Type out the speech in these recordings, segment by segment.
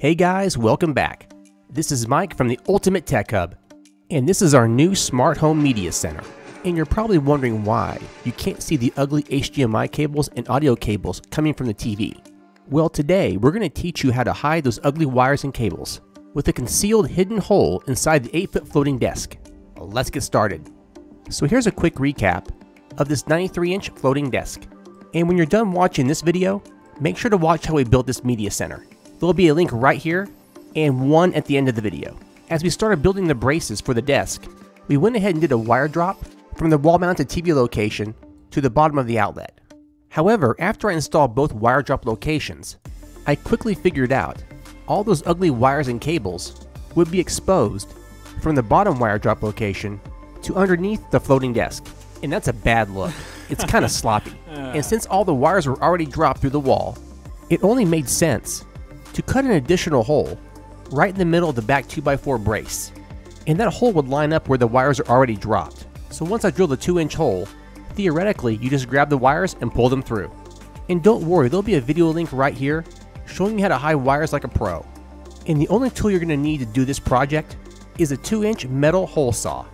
Hey guys, welcome back. This is Mike from the Ultimate Tech Hub, and this is our new Smart Home Media Center. And you're probably wondering why you can't see the ugly HDMI cables and audio cables coming from the TV. Well, today we're going to teach you how to hide those ugly wires and cables with a concealed hidden hole inside the 8-foot floating desk. Let's get started. So here's a quick recap of this 93-inch floating desk. And when you're done watching this video, make sure to watch how we built this media center. There'll be a link right here and one at the end of the video. As we started building the braces for the desk, we went ahead and did a wire drop from the wall-mounted TV location to the bottom of the outlet. However, after I installed both wire drop locations, I quickly figured out all those ugly wires and cables would be exposed from the bottom wire drop location to underneath the floating desk. And that's a bad look. It's kind of sloppy. And since all the wires were already dropped through the wall, it only made sense to cut an additional hole right in the middle of the back 2x4 brace. And that hole would line up where the wires are already dropped. So once I drilled a 2-inch hole, theoretically you just grab the wires and pull them through. And don't worry, there'll be a video link right here showing you how to hide wires like a pro. And the only tool you're going to need to do this project is a 2-inch metal hole saw,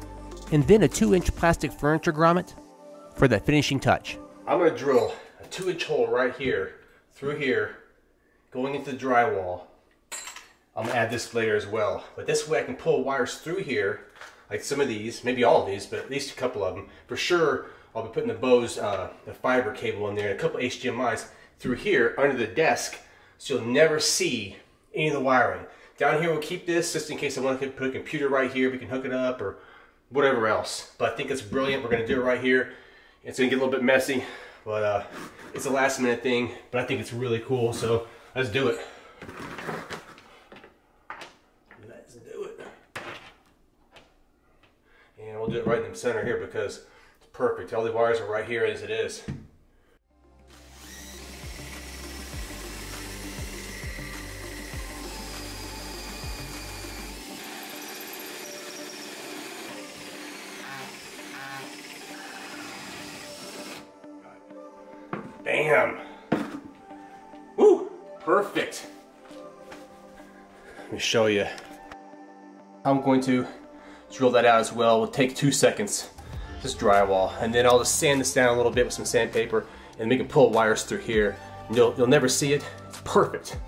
and then a 2-inch plastic furniture grommet for that finishing touch. I'm going to drill a 2-inch hole right here, through here, going into the drywall. I'm going to add this later as well, but this way I can pull wires through here, like some of these, maybe all of these, but at least a couple of them. For sure, I'll be putting the Bose, the fiber cable in there, and a couple HDMIs through here under the desk, so you'll never see any of the wiring. Down here we'll keep this just in case I want to put a computer right here, we can hook it up, or whatever else. But I think it's brilliant. We're gonna do it right here. It's gonna get a little bit messy, but it's a last minute thing, but I think it's really cool, so let's do it. Let's do it. And we'll do it right in the center here because it's perfect. All the wires are right here as it is. Bam! Woo! Perfect! Let me show you. I'm going to drill that out as well. It'll take 2 seconds, just drywall. And then I'll just sand this down a little bit with some sandpaper, and we can pull wires through here. You'll never see it. It's perfect.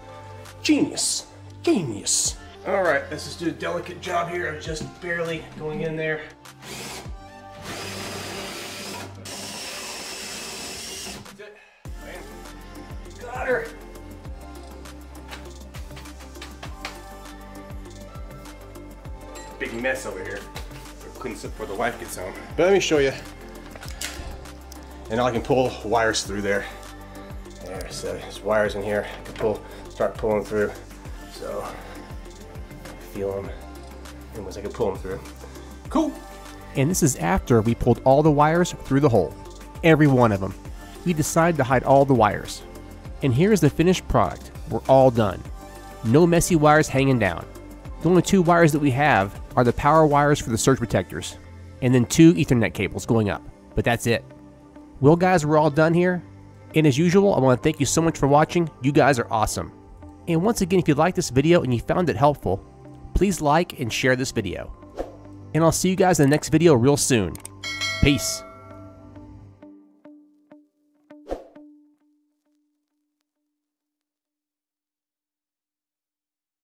Genius! Genius! Alright, let's just do a delicate job here. I'm just barely going in there. Got her. Big mess over here. So clean this up before the wife gets home. But let me show you. And I can pull wires through there. There, so there's wires in here. I can start pulling through. So feel them. Anyways, I can pull them through. Cool. And this is after we pulled all the wires through the hole. Every one of them. We decided to hide all the wires. And here is the finished product. We're all done. No messy wires hanging down. The only two wires that we have are the power wires for the surge protectors, and then 2 Ethernet cables going up. But that's it. Well guys, we're all done here. And as usual, I want to thank you so much for watching. You guys are awesome. And once again, if you liked this video and you found it helpful, please like and share this video. And I'll see you guys in the next video real soon. Peace.